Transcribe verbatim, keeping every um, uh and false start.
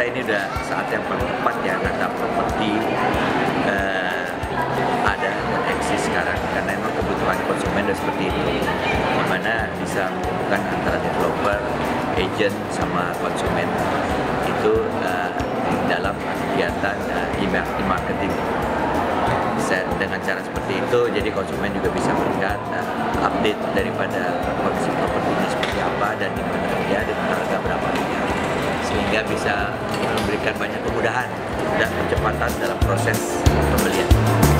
rasa ini udah saat yang paling tepat ya, kata properti eh, ada dan eksis sekarang, karena memang kebutuhan konsumen udah seperti itu, dimana bisa menghubungkan antara developer, agent, sama konsumen itu eh, dalam kegiatan eh, e-marketing. Dengan cara seperti itu, jadi konsumen juga bisa melihat uh, update daripada kondisi propertinya seperti apa dan di mana dia dan harga berapa dia, sehingga bisa memberikan banyak kemudahan dan percepatan dalam proses pembelian.